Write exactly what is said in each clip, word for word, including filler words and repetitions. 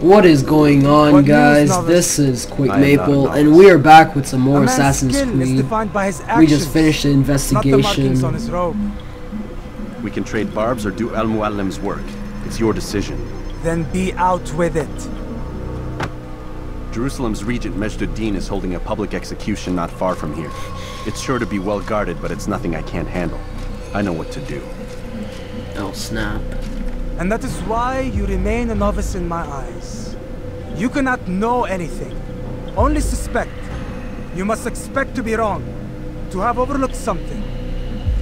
What is going on, what guys? News, this is Quick Maple, and we are back with some more Assassin's Creed. We just finished the investigation. On his robe. We can trade barbs or do Al Mualim's work. It's your decision. Then be out with it. Jerusalem's regent Majd Addin is holding a public execution not far from here. It's sure to be well guarded, but it's nothing I can't handle. I know what to do. Oh snap. And that is why you remain a novice in my eyes. You cannot know anything, only suspect. You must expect to be wrong, to have overlooked something.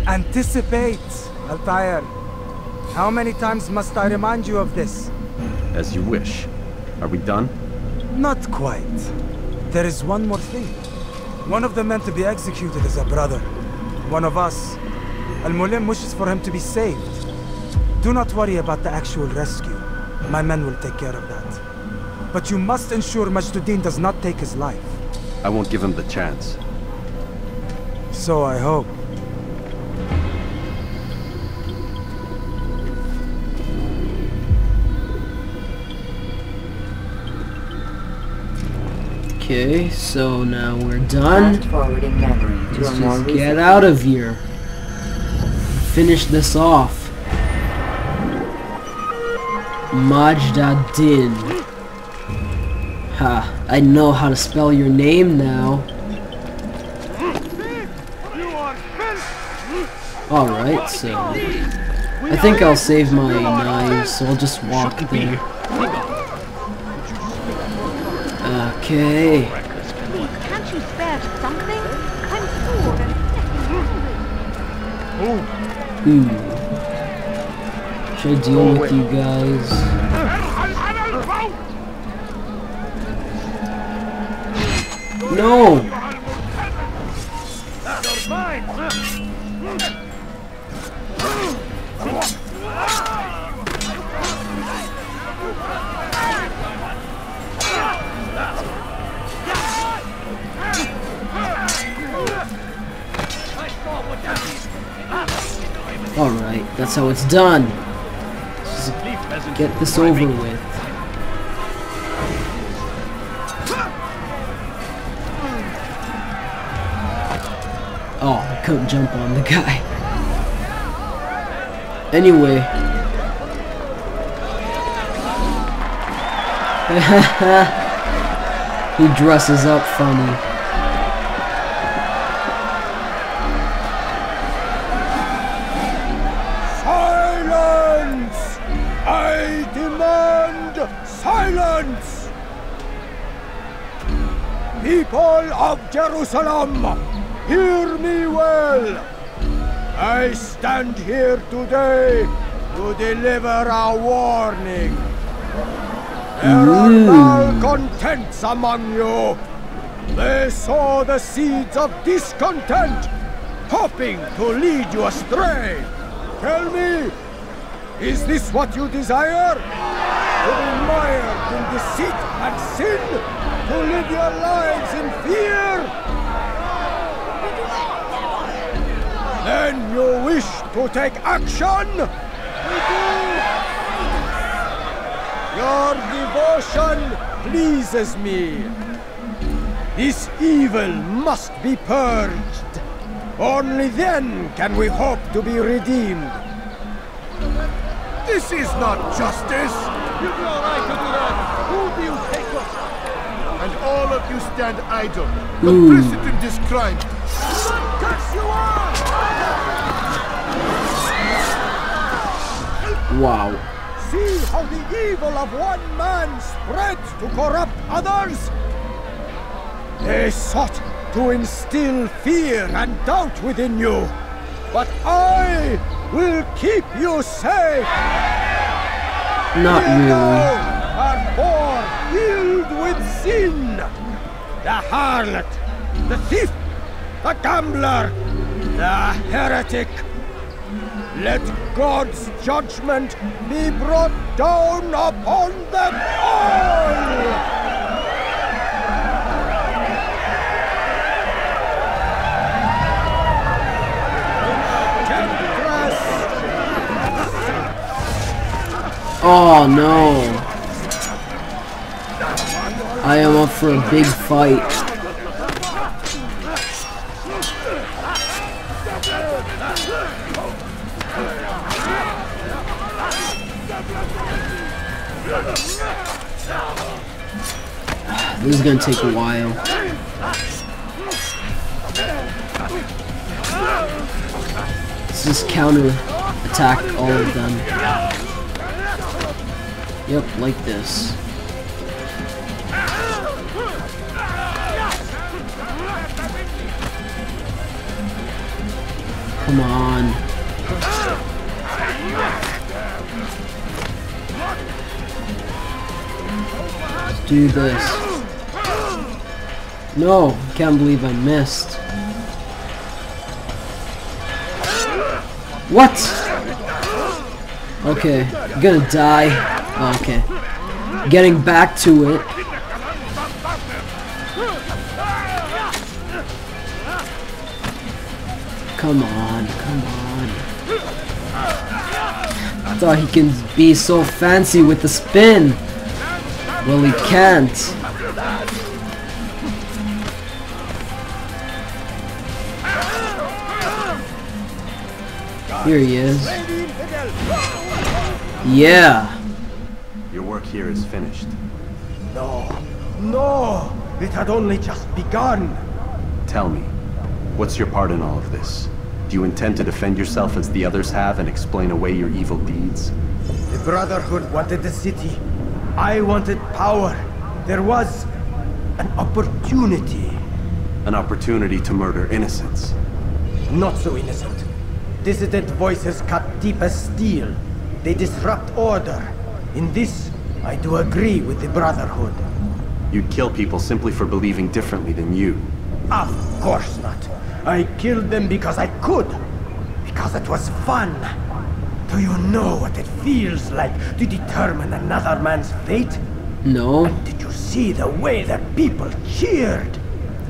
Anticipate, Altair. How many times must I remind you of this? As you wish. Are we done? Not quite. There is one more thing. One of the men to be executed is a brother. One of us. Al Mualim wishes for him to be saved. Do not worry about the actual rescue. My men will take care of that. But you must ensure Majd Addin does not take his life. I won't give him the chance. So I hope. Okay, so now we're done. Let's just get out of here. Finish this off. Majd Addin. Ha, I know how to spell your name now. Alright, so I think I'll save my knives, so I'll just walk there. Okay. Can't you spare something? I'm poor and hungry. Hmm. Should I deal with you guys? No! Alright, that's how it's done. Get this over with. Oh, I couldn't jump on the guy. Anyway. He dresses up funny. Silence! People of Jerusalem, hear me well. I stand here today to deliver a warning. There are malcontents among you. They sow the seeds of discontent, hoping to lead you astray. Tell me, is this what you desire? To be mired in deceit and sin? To live your lives in fear? Then you wish to take action? Your devotion pleases me. This evil must be purged. Only then can we hope to be redeemed. This is not justice. You do all right to do that. Who do you take us? And all of you stand idle, complicit in this crime. What cuts you off? Wow. See how the evil of one man spreads to corrupt others? They sought to instill fear and doubt within you. But I will keep you safe. Not really. Are born filled with sin. The harlot, the thief, the gambler, the heretic. Let God's judgment be brought down upon them all. Oh no. I am up for a big fight. This is gonna take a while. Let's just counter attack all of them. Yep, like this. Come on. Let's do this. No, can't believe I missed. What? Okay, I'm gonna die. Oh, okay. Getting back to it. Come on, come on. I thought he can be so fancy with the spin. Well, he can't. Here he is. Yeah. Your work here is finished. No, no, it had only just begun. Tell me, what's your part in all of this? Do you intend to defend yourself as the others have and explain away your evil deeds? The Brotherhood wanted the city. I wanted power. There was an opportunity. An opportunity to murder innocents. Not so innocent. Dissident voices cut deep as steel. They disrupt order. In this, I do agree with the Brotherhood. You'd kill people simply for believing differently than you. Of course not. I killed them because I could. Because it was fun. Do you know what it feels like to determine another man's fate? No. And did you see the way that people cheered?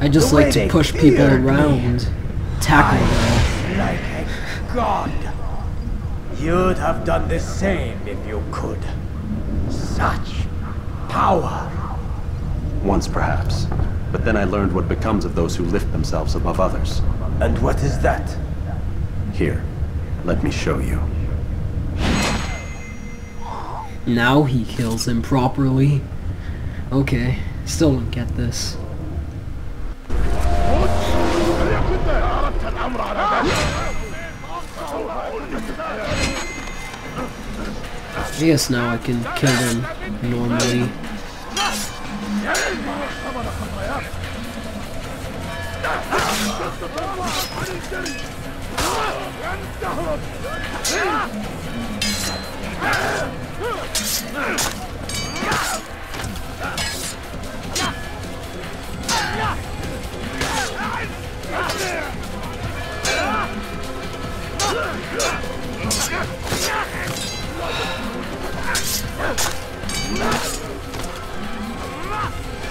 I just like to push people around. Tackle them. Like a god. You'd have done the same if you could. Such power. Once perhaps. But then I learned what becomes of those who lift themselves above others. And what is that? Here, let me show you. Now he kills him properly. Okay, still don't get this. I guess now I can kill him normally.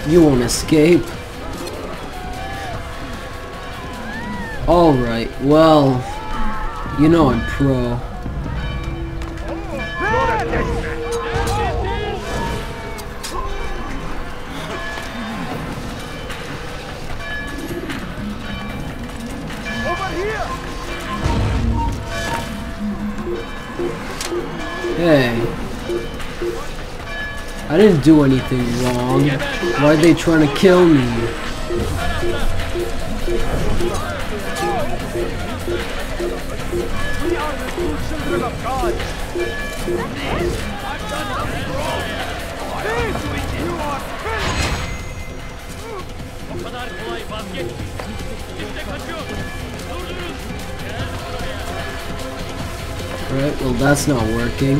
You won't escape. Alright, well, you know I'm pro. Hey. I didn't do anything wrong. Why are they trying to kill me? Alright, well that's not working.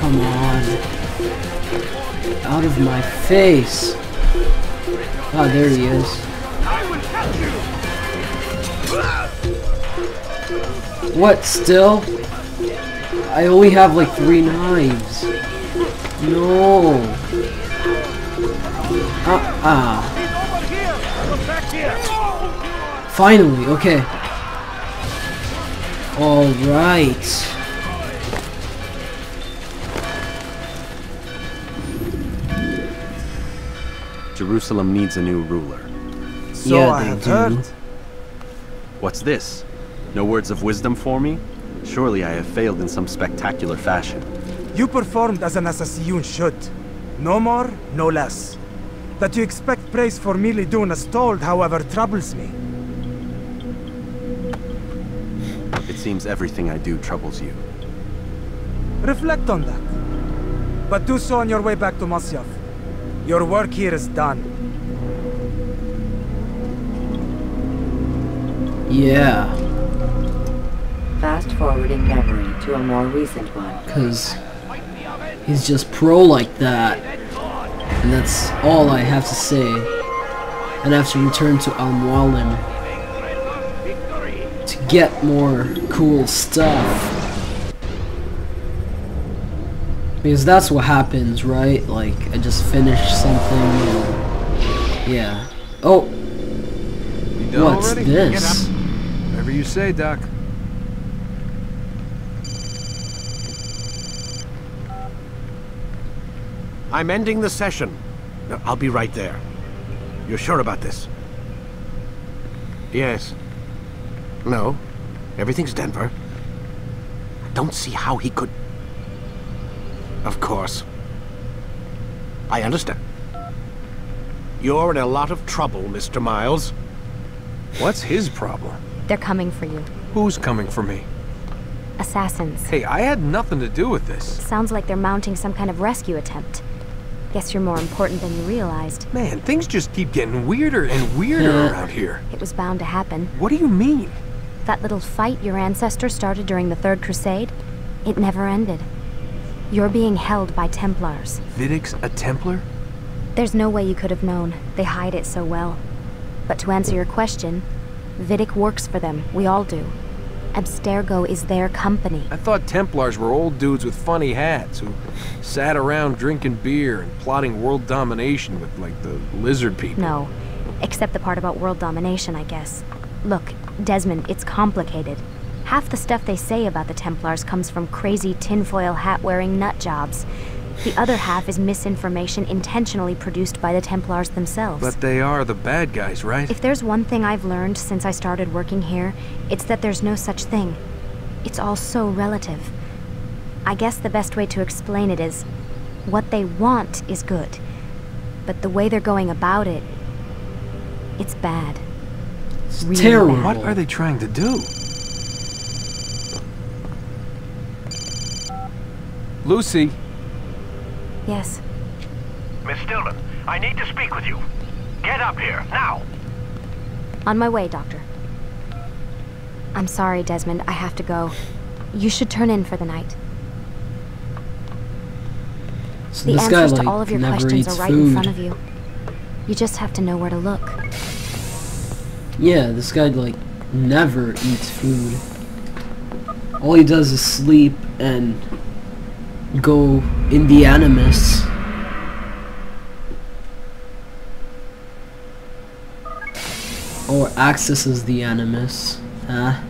Come on. Get out of my face. Ah, oh, there he is. What, still? I only have like three knives. No. Uh-uh. Finally, okay. Alright. Jerusalem needs a new ruler. So yeah, I have heard. What's this? No words of wisdom for me? Surely I have failed in some spectacular fashion. You performed as an assassin should. No more, no less. That you expect praise for merely doing as told, however, troubles me. It seems everything I do troubles you. Reflect on that. But do so on your way back to Masyaf. Your work here is done. Yeah. Fast forwarding memory to a more recent one. Because he's just pro like that. And that's all I have to say. And I have to return to Al Mualim to get more cool stuff. Because that's what happens, right? Like, I just finished something and... yeah. Oh! What's already? This? Whatever you say, Doc. I'm ending the session. No, I'll be right there. You're sure about this? Yes. No. Everything's Denver. I don't see how he could... Of course. I understand. You're in a lot of trouble, Mister Miles. What's his problem? They're coming for you. Who's coming for me? Assassins. Hey, I had nothing to do with this. It sounds like they're mounting some kind of rescue attempt. Guess you're more important than you realized. Man, things just keep getting weirder and weirder yeah. around here. It was bound to happen. What do you mean? That little fight your ancestor started during the Third Crusade, it never ended. You're being held by Templars. Vidic's a Templar? There's no way you could have known. They hide it so well. But to answer your question, Vidic works for them. We all do. Abstergo is their company. I thought Templars were old dudes with funny hats who sat around drinking beer and plotting world domination with, like, the lizard people. No, except the part about world domination, I guess. Look, Desmond, it's complicated. Half the stuff they say about the Templars comes from crazy tinfoil hat-wearing nut jobs. The other half is misinformation intentionally produced by the Templars themselves. But they are the bad guys, right? If there's one thing I've learned since I started working here, it's that there's no such thing. It's all so relative. I guess the best way to explain it is, what they want is good, but the way they're going about it, it's bad. It's really terrible. Bad. What are they trying to do? Lucy. Yes. Miss Stillman, I need to speak with you. Get up here, now! On my way, Doctor. I'm sorry, Desmond, I have to go. You should turn in for the night. So the answers guy, like, to all of your questions are right food. in front of you. You just have to know where to look. Yeah, this guy, like, never eats food. All he does is sleep and... go in the Animus. Or accesses the Animus. Huh?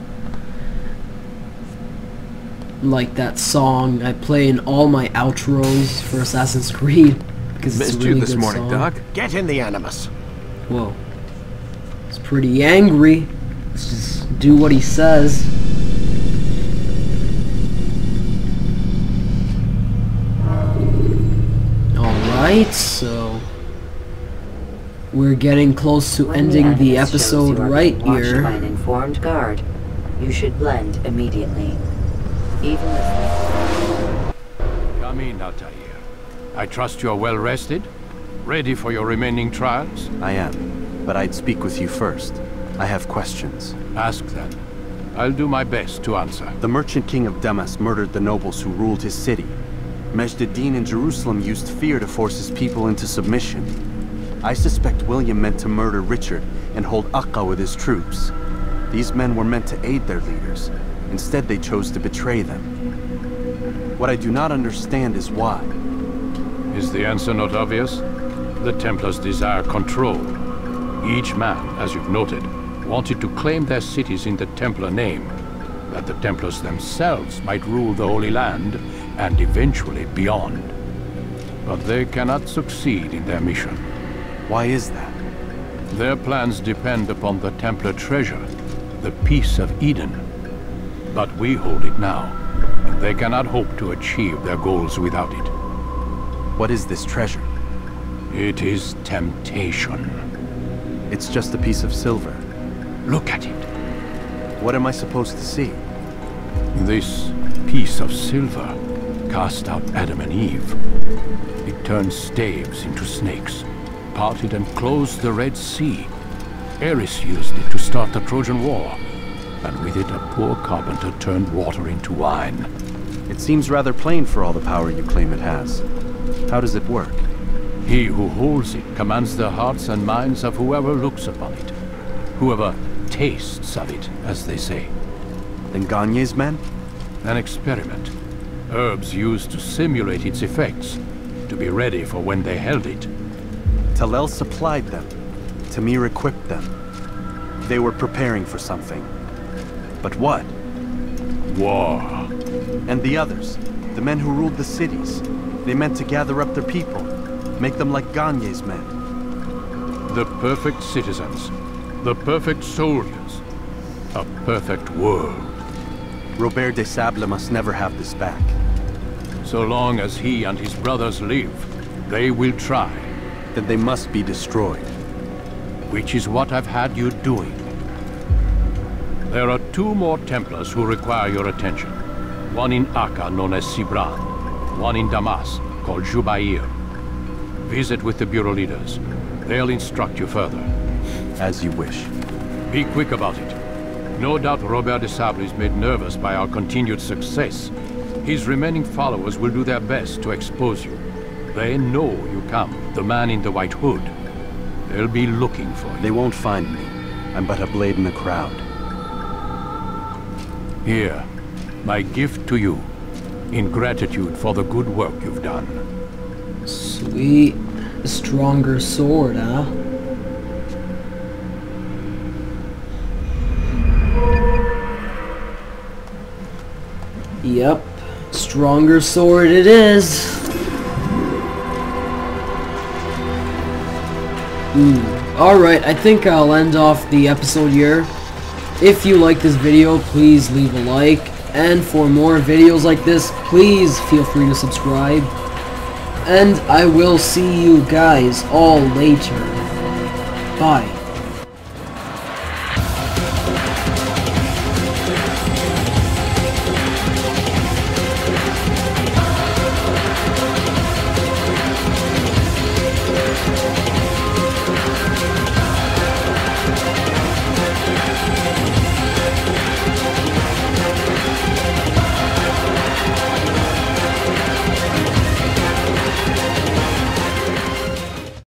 Like that song I play in all my outros for Assassin's Creed. Because it's a really good song. Missed you this morning, Doc. Get in the Animus. Whoa. He's pretty angry. Let's just do what he says. So we're getting close to ending the episode right here. By an informed guard, you should blend immediately. Even come in, Altair. I trust you are well rested, ready for your remaining trials. I am, but I'd speak with you first. I have questions. Ask them. I'll do my best to answer. The merchant king of Damas murdered the nobles who ruled his city. Majd Addin in Jerusalem used fear to force his people into submission. I suspect William meant to murder Richard and hold Akka with his troops. These men were meant to aid their leaders. Instead, they chose to betray them. What I do not understand is why. Is the answer not obvious? The Templars desire control. Each man, as you've noted, wanted to claim their cities in the Templar name, that the Templars themselves might rule the Holy Land and eventually beyond. But they cannot succeed in their mission. Why is that? Their plans depend upon the Templar treasure, the Piece of Eden. But we hold it now, and they cannot hope to achieve their goals without it. What is this treasure? It is temptation. It's just a piece of silver. Look at it. What am I supposed to see? This piece of silver cast out Adam and Eve. It turned staves into snakes, parted and closed the Red Sea. Ares used it to start the Trojan War, and with it a poor carpenter turned water into wine. It seems rather plain for all the power you claim it has. How does it work? He who holds it commands the hearts and minds of whoever looks upon it, whoever tastes of it, as they say. Then Gagne's men? An experiment. Herbs used to simulate its effects, to be ready for when they held it. Talel supplied them. Tamir equipped them. They were preparing for something. But what? War. And the others, the men who ruled the cities, they meant to gather up their people, make them like Gagne's men. The perfect citizens, the perfect soldiers, a perfect world. Robert de Sable must never have this back. So long as he and his brothers live, they will try. Then they must be destroyed. Which is what I've had you doing. There are two more Templars who require your attention. One in Akka, known as Sibran. One in Damas, called Jubair. Visit with the Bureau leaders. They'll instruct you further. As you wish. Be quick about it. No doubt Robert de Sable is made nervous by our continued success. His remaining followers will do their best to expose you. They know you come, the man in the white hood. They'll be looking for you. They won't find me. I'm but a blade in the crowd. Here, my gift to you, in gratitude for the good work you've done. Sweet. A stronger sword, huh? Yep, stronger sword it is. Mm. Alright, I think I'll end off the episode here. If you like this video, please leave a like. And for more videos like this, please feel free to subscribe. And I will see you guys all later. Bye.